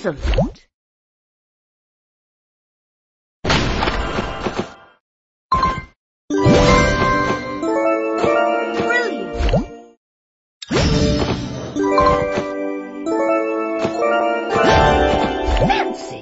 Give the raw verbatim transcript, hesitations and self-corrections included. Excellent. Brilliant. Fancy.